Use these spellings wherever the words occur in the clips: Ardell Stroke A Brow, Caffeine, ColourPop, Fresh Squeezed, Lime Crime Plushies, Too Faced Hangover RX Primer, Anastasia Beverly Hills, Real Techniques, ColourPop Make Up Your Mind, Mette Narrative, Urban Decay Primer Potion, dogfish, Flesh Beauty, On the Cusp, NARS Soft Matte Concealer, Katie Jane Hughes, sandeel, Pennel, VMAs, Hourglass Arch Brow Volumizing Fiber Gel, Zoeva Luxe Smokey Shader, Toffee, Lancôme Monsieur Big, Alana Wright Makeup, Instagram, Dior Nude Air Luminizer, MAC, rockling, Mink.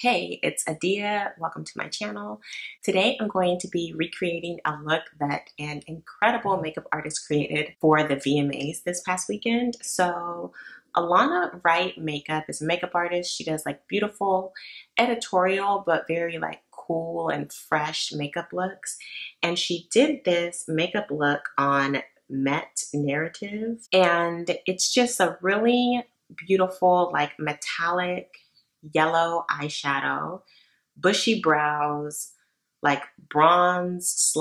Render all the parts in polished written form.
Hey, it's Adia. Welcome to my channel. Today I'm going to be recreating a look that an incredible makeup artist created for the VMAs this past weekend. So Alana Wright Makeup is a makeup artist. She does like beautiful editorial but very like cool and fresh makeup looks, and she did this makeup look on Mette Narrative, and it's just a really beautiful like metallic yellow eyeshadow, bushy brows, like bronze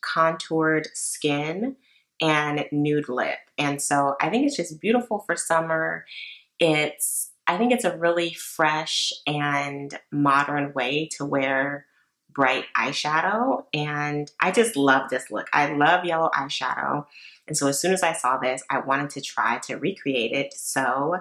/ contoured skin, and nude lip. And so I think it's just beautiful for summer. I think it's a really fresh and modern way to wear bright eyeshadow, and I just love this look. I love yellow eyeshadow, and so as soon as I saw this, I wanted to try to recreate it, so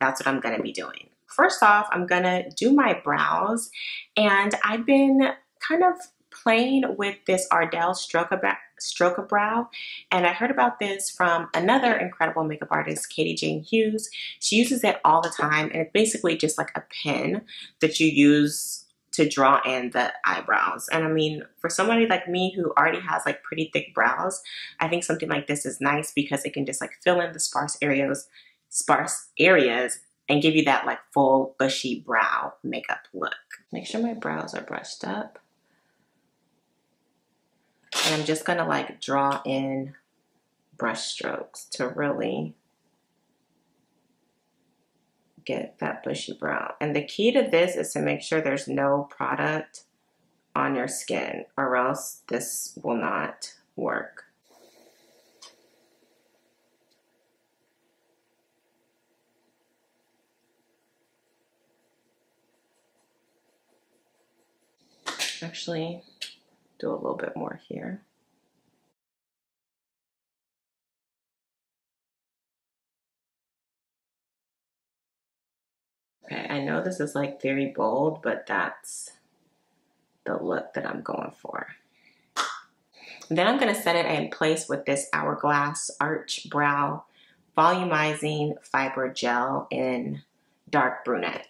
that's what I'm gonna be doing. First off, I'm gonna do my brows, and I've been kind of playing with this Ardell Stroke A Brow, and I heard about this from another incredible makeup artist, Katie Jane Hughes. She uses it all the time, and it's basically just like a pen that you use to draw in the eyebrows. And I mean, for somebody like me who already has like pretty thick brows, I think something like this is nice because it can just like fill in the sparse areas and give you that like full bushy brow makeup look. Make sure my brows are brushed up. And I'm just gonna like draw in brush strokes to really get that bushy brow. And the key to this is to make sure there's no product on your skin, or else this will not work. Actually, do a little bit more here. Okay, I know this is like very bold, but that's the look that I'm going for. And then I'm gonna set it in place with this Hourglass Arch Brow Volumizing Fiber Gel in Dark Brunette.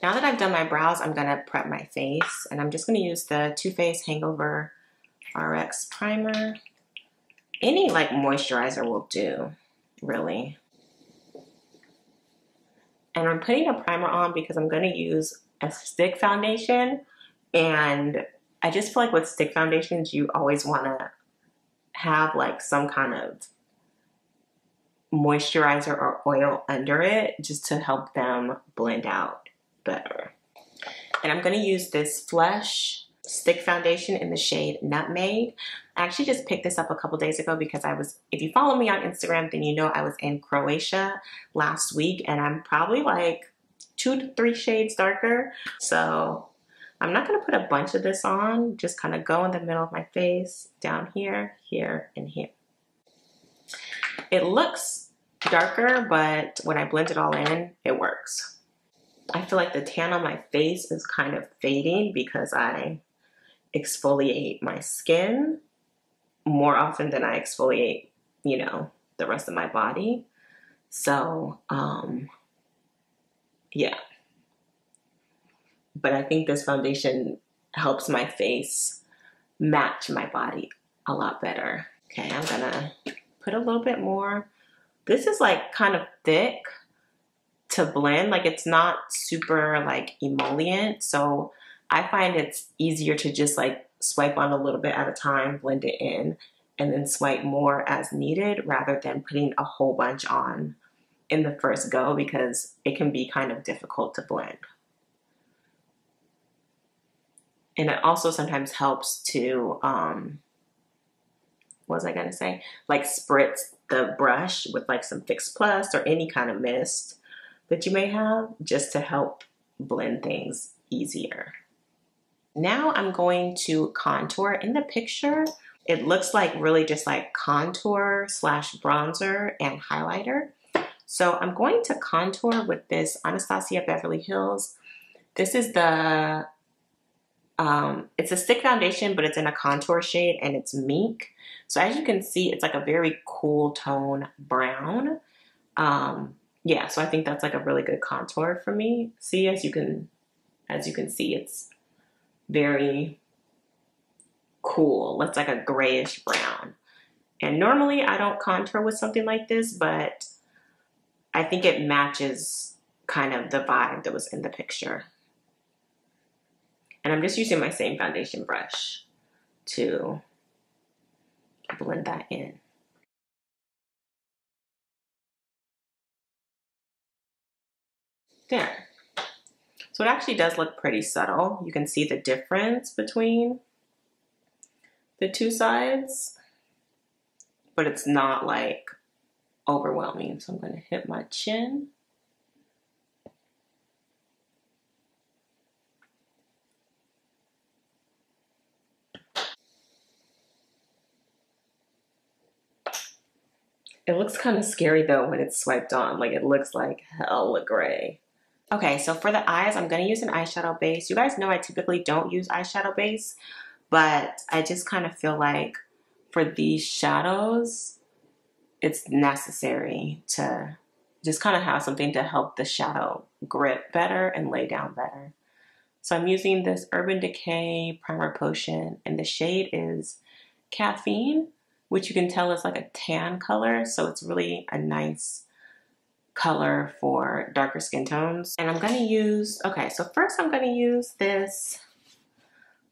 Now that I've done my brows, I'm gonna prep my face, and I'm just gonna use the Too Faced Hangover RX Primer. Any like moisturizer will do, really. And I'm putting a primer on because I'm gonna use a stick foundation, and I just feel like with stick foundations, you always wanna have like some kind of moisturizer or oil under it just to help them blend out better. And I'm going to use this Flesh stick foundation in the shade Nutmeg. I actually just picked this up a couple days ago because if you follow me on Instagram, then you know I was in Croatia last week, and I'm probably like 2 to 3 shades darker. So I'm not going to put a bunch of this on, just kind of go in the middle of my face, down here, here, and here. It looks darker, but when I blend it all in, it works. I feel like the tan on my face is kind of fading because I exfoliate my skin more often than I exfoliate, you know, the rest of my body. So, yeah. But I think this foundation helps my face match my body a lot better. Okay, I'm gonna put a little bit more. This is like kind of thick to blend, like it's not super like emollient, so I find it's easier to just like swipe on a little bit at a time, blend it in, and then swipe more as needed rather than putting a whole bunch on in the first go because it can be kind of difficult to blend. And it also sometimes helps to what was I gonna say, like spritz the brush with like some Fix Plus or any kind of mist that you may have, just to help blend things easier. Now I'm going to contour. In the picture, it looks like really just like contour / bronzer and highlighter. So I'm going to contour with this Anastasia Beverly Hills. This is the It's a stick foundation, but it's in a contour shade and it's mink. So as you can see, it's like a very cool tone brown. Yeah, so I think that's like a really good contour for me. See, as you can see, it's very cool. It's like a grayish brown. And normally I don't contour with something like this, but I think it matches kind of the vibe that was in the picture. And I'm just using my same foundation brush to blend that in. There. So it actually does look pretty subtle. You can see the difference between the two sides, but it's not like overwhelming. So I'm going to hit my chin. It looks kind of scary though when it's swiped on, like it looks like hella gray. Okay, so for the eyes, I'm gonna use an eyeshadow base. You guys know I typically don't use eyeshadow base, but I just kind of feel like for these shadows, it's necessary to just kind of have something to help the shadow grip better and lay down better. So I'm using this Urban Decay Primer Potion and the shade is Caffeine, which you can tell is like a tan color. So it's really a nice color for darker skin tones. And I'm gonna use, okay, so first I'm gonna use this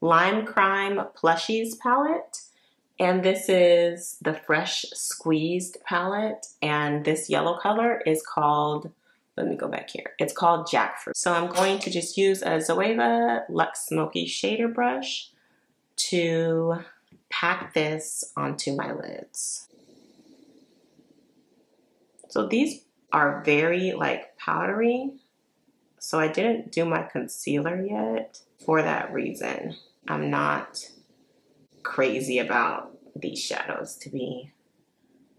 Lime Crime Plushies palette. And this is the Fresh Squeezed palette. And this yellow color is called, let me go back here. It's called Jackfruit. So I'm going to just use a Zoeva Luxe Smokey Shader brush to pack this onto my lids. So these are very like powdery. So I didn't do my concealer yet for that reason. I'm not crazy about these shadows, to be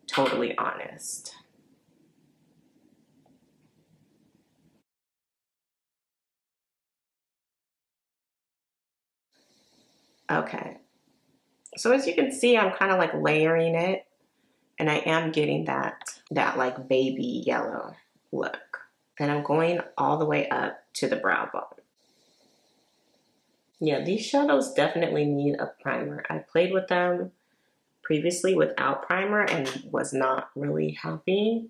totally honest. Okay. So as you can see, I'm kind of like layering it and I am getting that like baby yellow look. And I'm going all the way up to the brow bone. Yeah, these shadows definitely need a primer. I played with them previously without primer and was not really happy.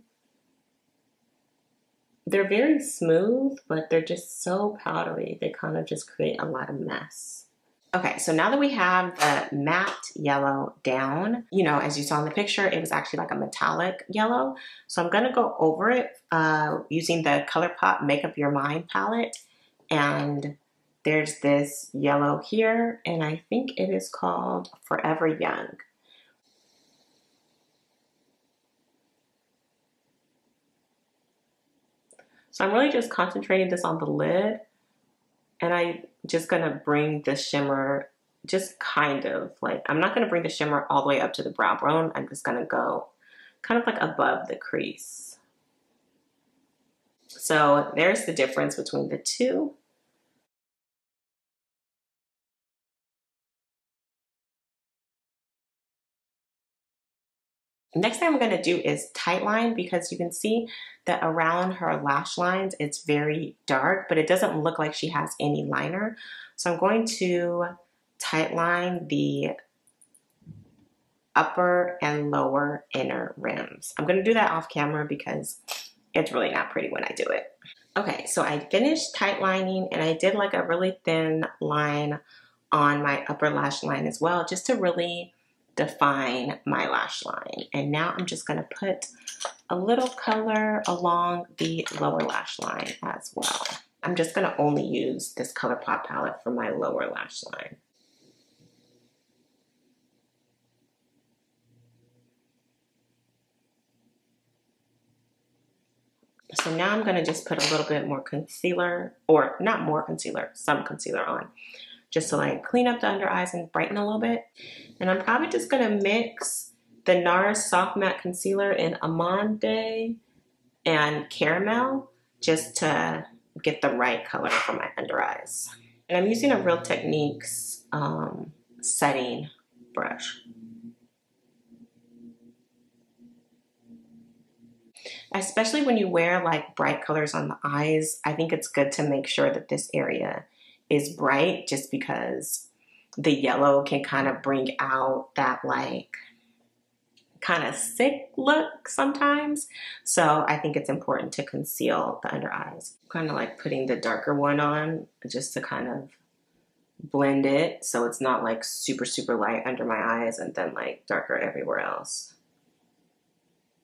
They're very smooth, but they're just so powdery. They kind of just create a lot of mess. Okay, so now that we have the matte yellow down, you know, as you saw in the picture, it was actually like a metallic yellow. So I'm gonna go over it using the ColourPop Make Up Your Mind palette. And there's this yellow here, and I think it is called Forever Young. So I'm really just concentrating this on the lid, and I just gonna bring the shimmer, just kind of like, I'm not gonna bring the shimmer all the way up to the brow bone. I'm just gonna go kind of like above the crease. So there's the difference between the two. Next thing I'm gonna do is tight line, because you can see that around her lash lines, it's very dark, but it doesn't look like she has any liner. So I'm going to tight line the upper and lower inner rims. I'm gonna do that off camera because it's really not pretty when I do it. Okay, so I finished tight lining and I did like a really thin line on my upper lash line as well, just to really define my lash line. And now I'm just gonna put a little color along the lower lash line as well. I'm just gonna only use this ColourPop palette for my lower lash line. So now I'm gonna just put a little bit more concealer, or not more concealer, some concealer on, just to like clean up the under eyes and brighten a little bit. And I'm probably just gonna mix the NARS Soft Matte Concealer in Amande and Caramel just to get the right color for my under eyes. And I'm using a Real Techniques setting brush. Especially when you wear like bright colors on the eyes, I think it's good to make sure that this area is bright, just because the yellow can kind of bring out that like kind of sick look sometimes. So I think it's important to conceal the under eyes. Kind of like putting the darker one on just to kind of blend it so it's not like super, super light under my eyes and then like darker everywhere else.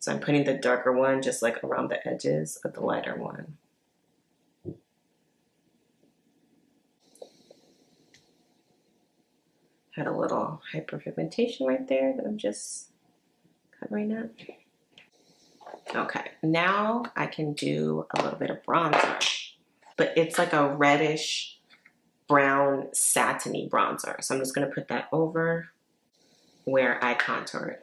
So I'm putting the darker one just like around the edges of the lighter one. Had a little hyperpigmentation right there that I'm just covering up. Okay, now I can do a little bit of bronzer, but it's like a reddish brown satiny bronzer. So I'm just gonna put that over where I contoured.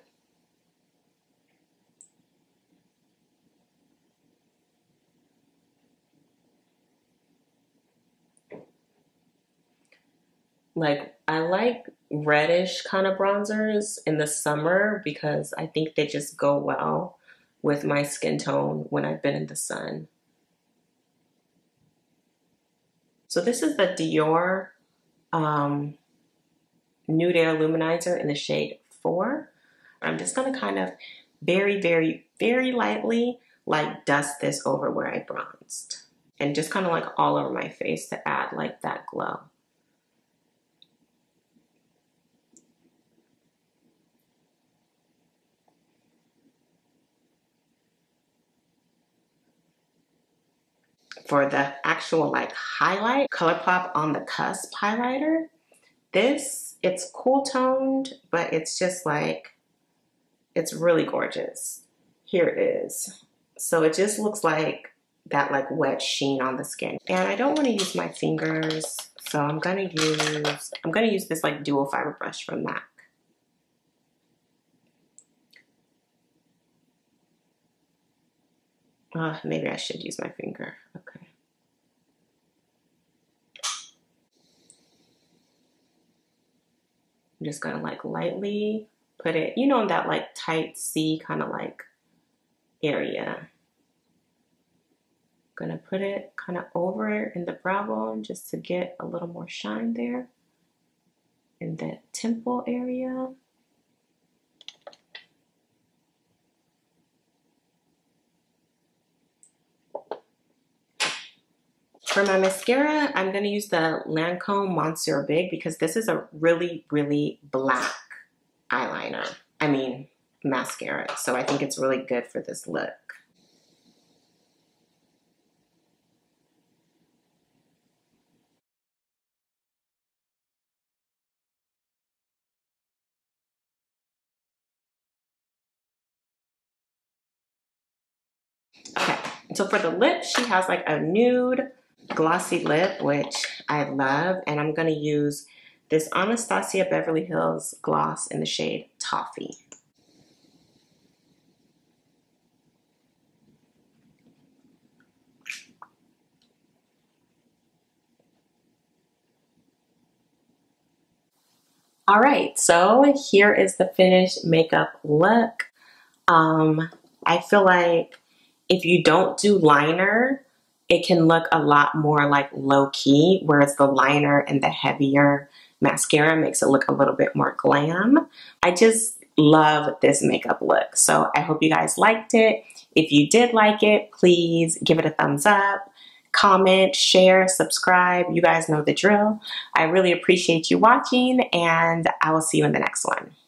Like, I like reddish kind of bronzers in the summer because I think they just go well with my skin tone when I've been in the sun. So this is the Dior Nude Air Luminizer in the shade 4. I'm just going to kind of very, very, very lightly like dust this over where I bronzed. And just kind of like all over my face to add like that glow. For the actual like highlight, ColourPop On The Cusp highlighter. This, it's cool toned, but it's just like, it's really gorgeous. Here it is. So it just looks like that like wet sheen on the skin. And I don't want to use my fingers, so I'm gonna use this like dual fiber brush from MAC. Maybe I should use my finger. Okay. I'm just gonna like lightly put it, you know, in that like tight C kind of like area. Gonna put it kind of over in the brow bone just to get a little more shine there in the temple area. For my mascara, I'm going to use the Lancôme Monsieur Big because this is a really, really black eyeliner. I mean, mascara. So I think it's really good for this look. Okay, so for the lip, she has like a nude glossy lip, which I love, and I'm gonna use this Anastasia Beverly Hills gloss in the shade Toffee. All right, so here is the finished makeup look. I feel like if you don't do liner, it can look a lot more like low-key, whereas the liner and the heavier mascara makes it look a little bit more glam. I just love this makeup look. So I hope you guys liked it. If you did like it, please give it a thumbs up, comment, share, subscribe. You guys know the drill. I really appreciate you watching, and I will see you in the next one.